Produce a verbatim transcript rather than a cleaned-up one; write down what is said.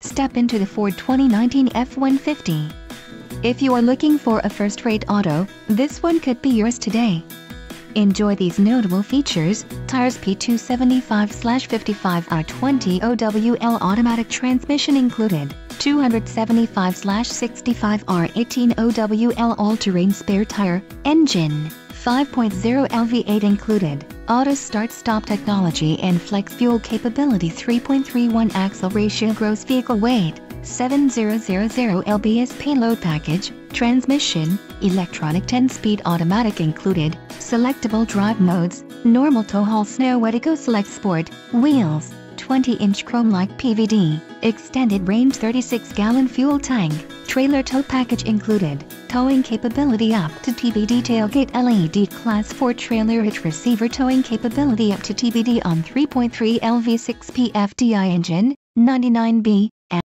Step into the Ford twenty nineteen F one fifty. If you are looking for a first-rate auto, this one could be yours today. Enjoy these notable features: tires P two seventy-five fifty-five R twenty O W L automatic transmission included, two seventy-five sixty-five R eighteen O W L all-terrain spare tire, engine, five point oh L V eight included, auto start-stop technology and flex fuel capability, three point three one axle ratio, gross vehicle weight, seven thousand pounds payload package, transmission, electronic ten-speed automatic included, selectable drive modes, normal, tow haul, snow, wet-to-go, select sport, wheels, twenty-inch chrome-like P V D, extended range, thirty-six gallon fuel tank, trailer tow package included, towing capability up to T B D, tailgate L E D, class four trailer hitch receiver, towing capability up to T B D on three point three L V six P F D I engine, ninety-nine B.